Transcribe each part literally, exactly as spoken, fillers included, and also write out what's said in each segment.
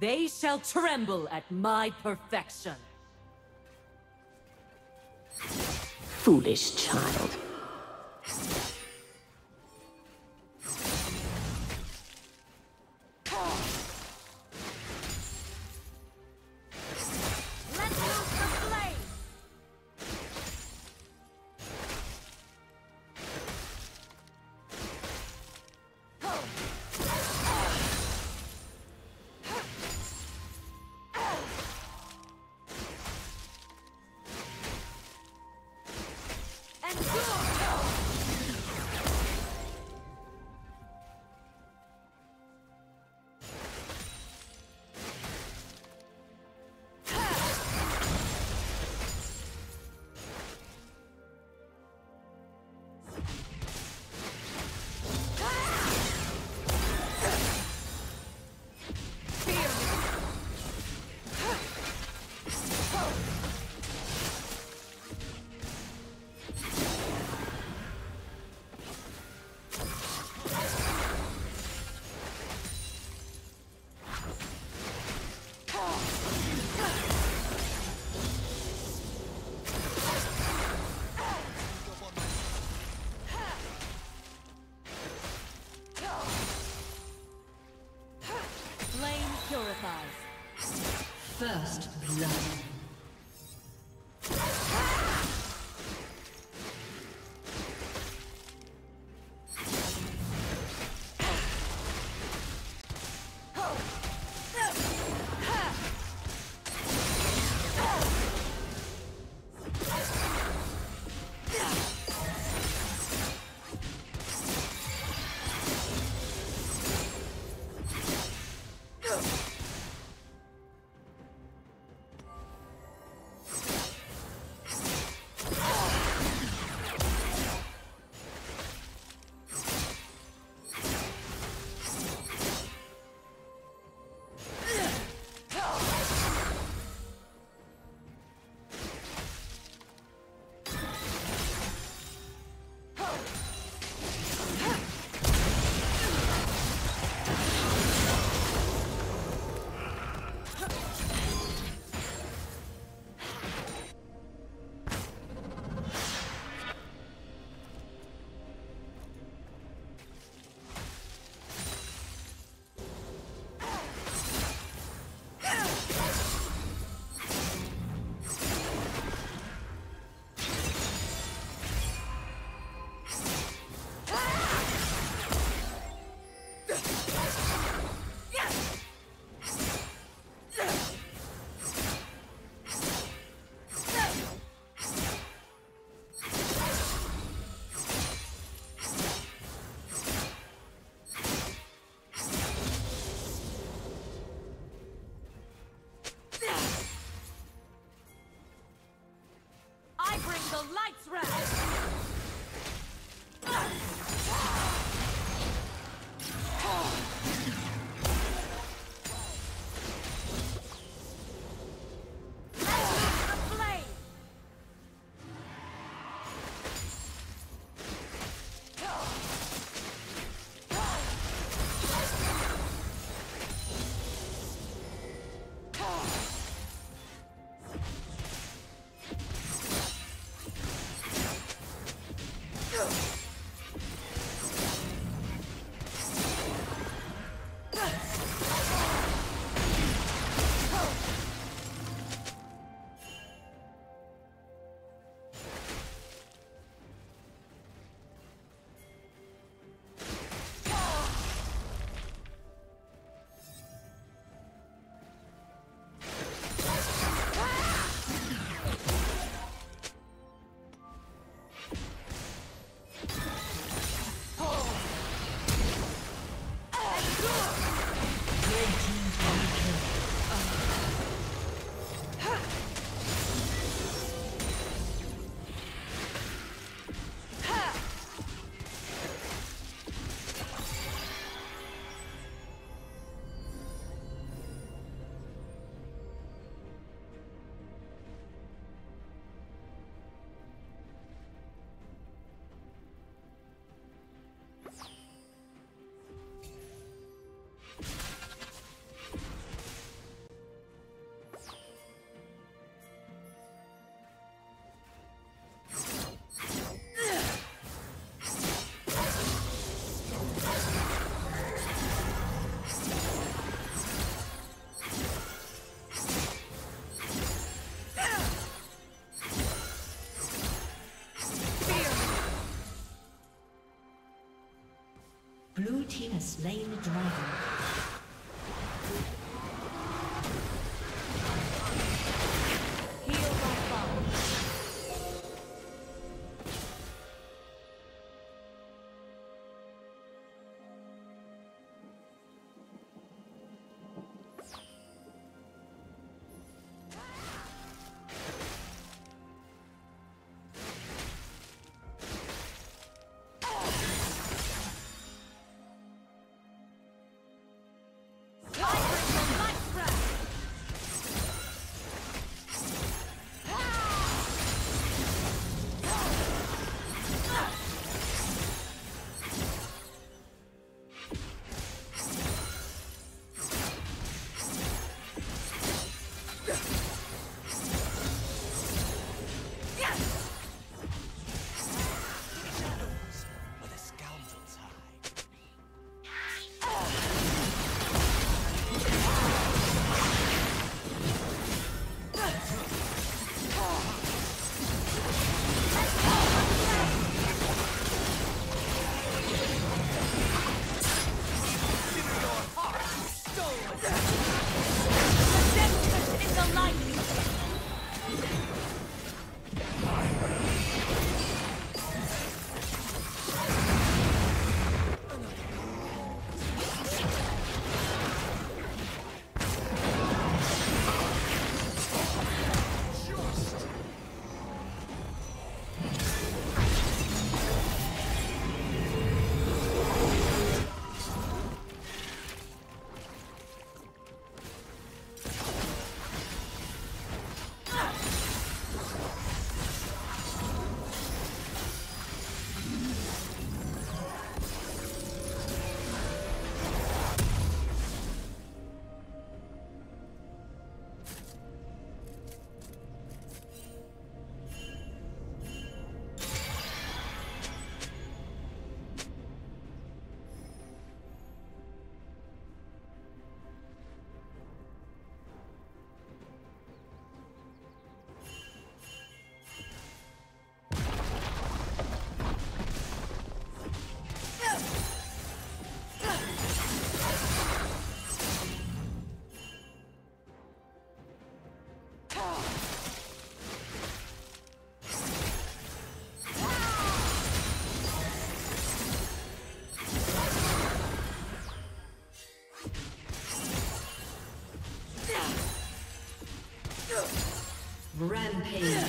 They shall tremble at my perfection. Foolish child. First blood. has slain the dragon. Rampage.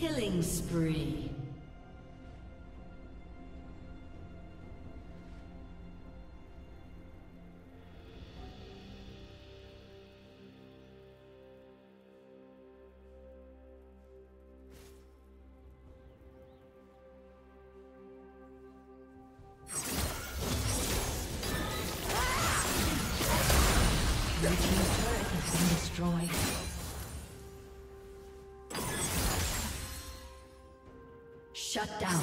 Killing spree. Shut down.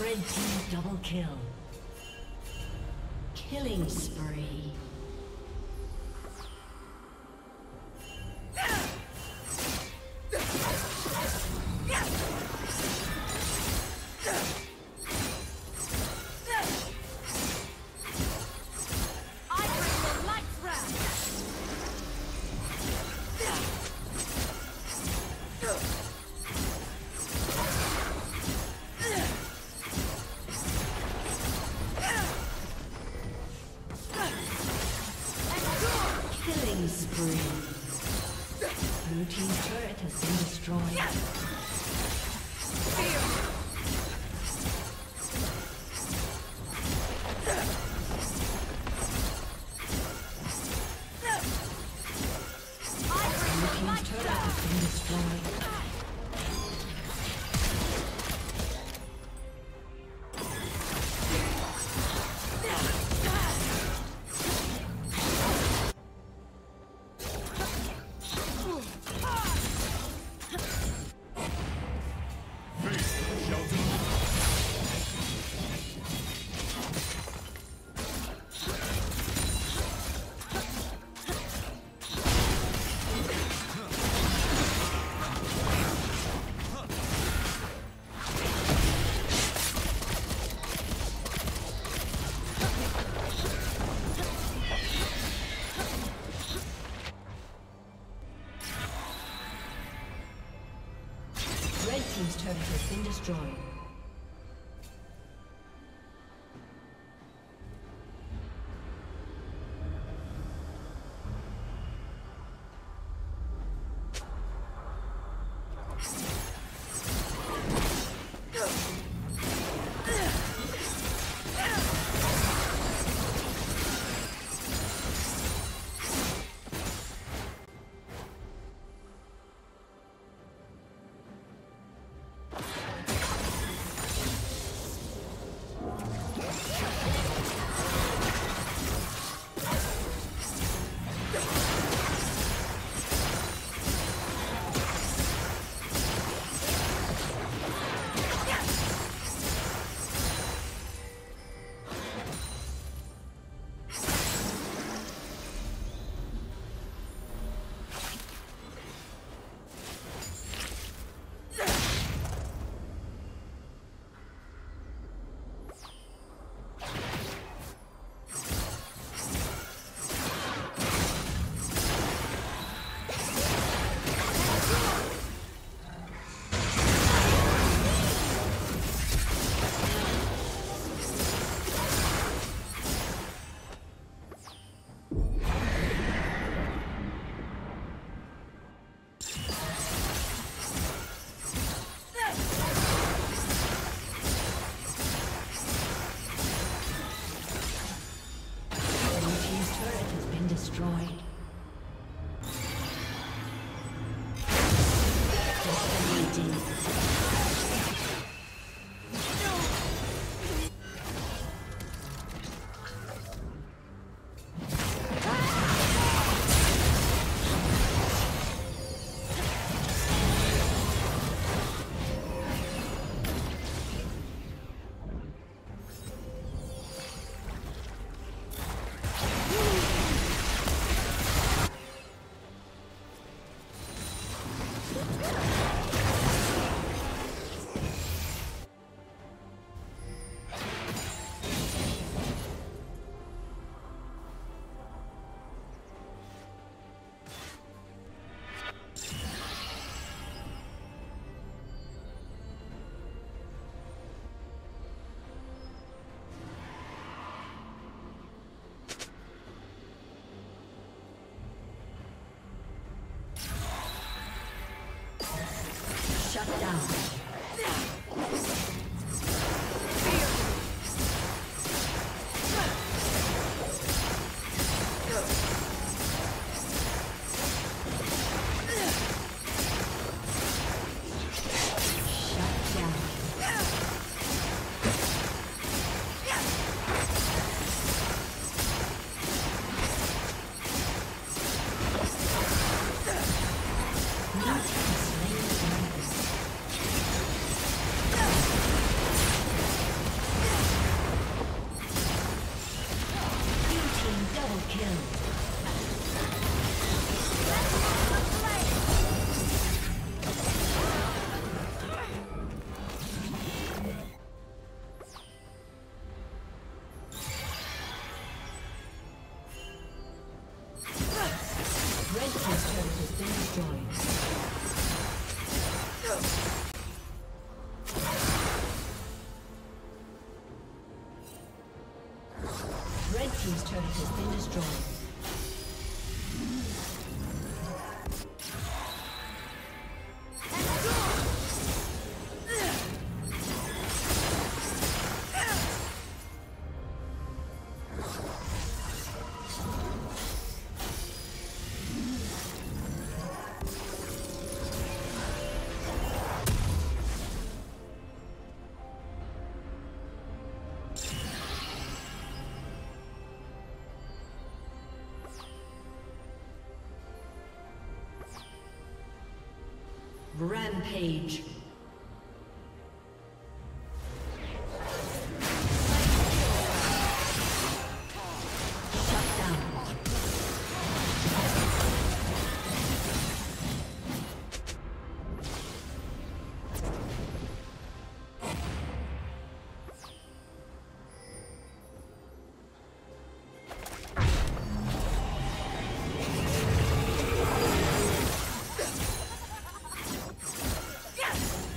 Red team double kill. Killing spree. Turret has been destroyed. Shut down. His turret has been destroyed. Rampage. Yes!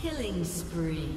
Killing spree.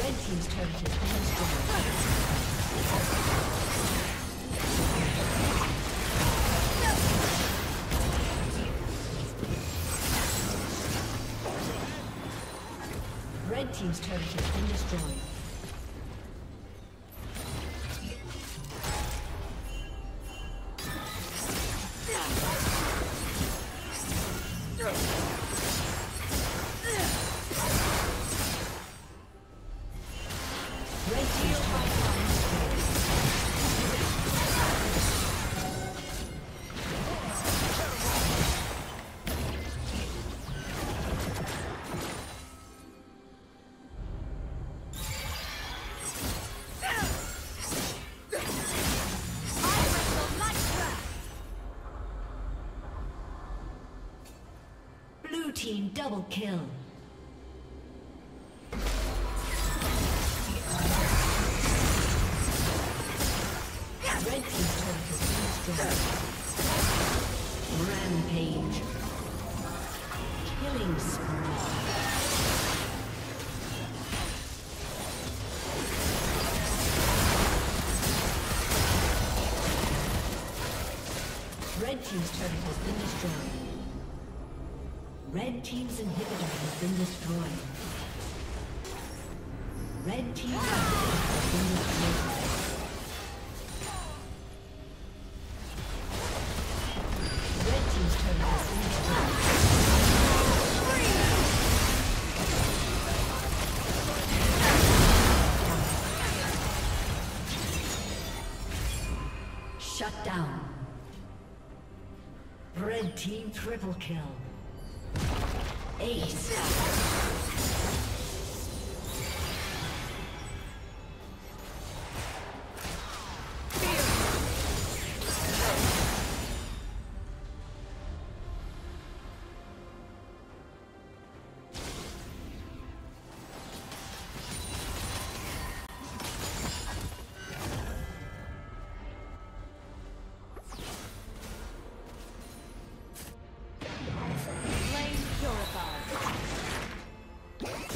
Red team's turret has been destroyed. Team double kill. Red team's turret is destroyed. Rampage. Killing spree. Red team's turret has been destroyed. Red team's inhibitor has been destroyed. Red team's inhibitor has been destroyed. Red team's turret has been destroyed. Shut down. Red team triple kill. Ace. What?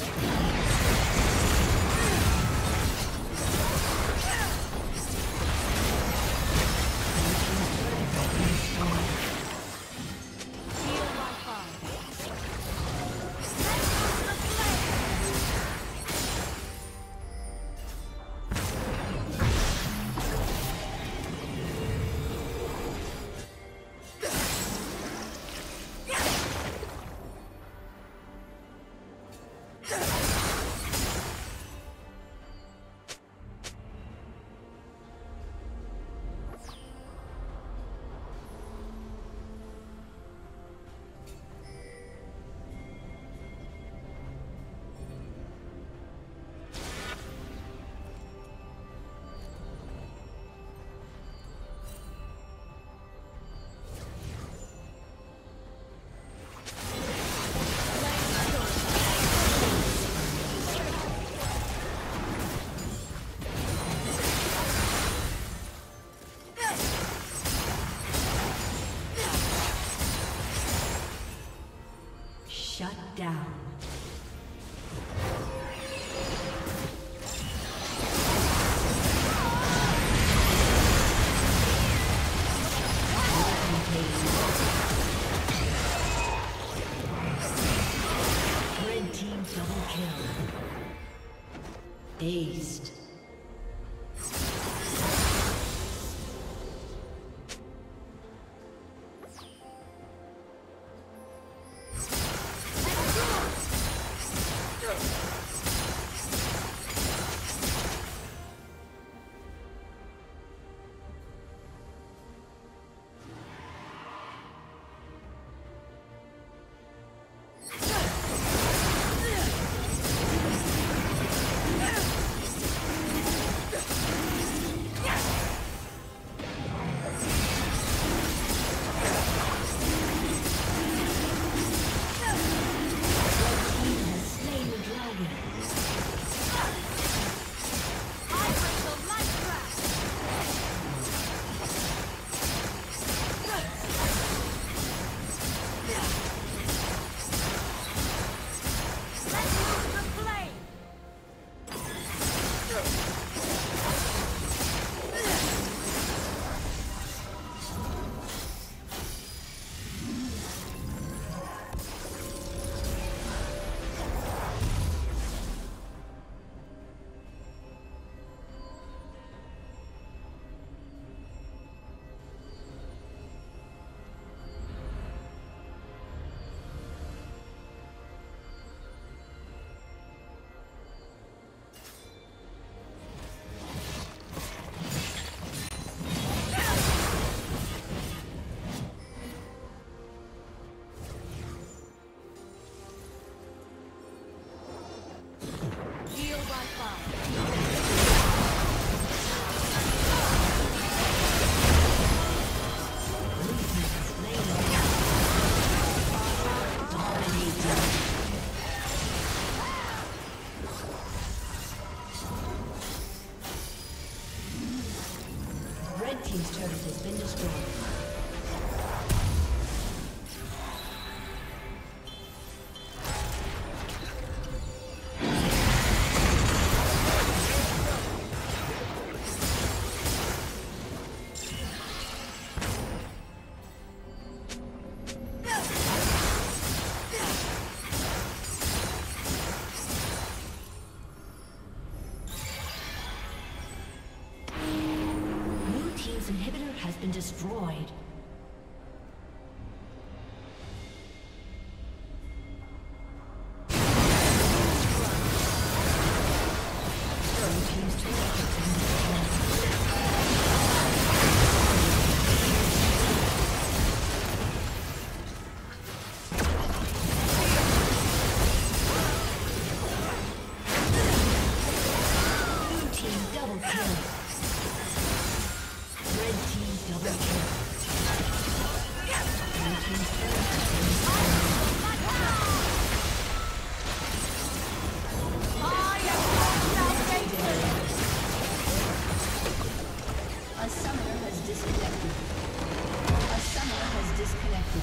Red team's turret has been destroyed. Destroyed. A summoner has disconnected. A summoner has disconnected.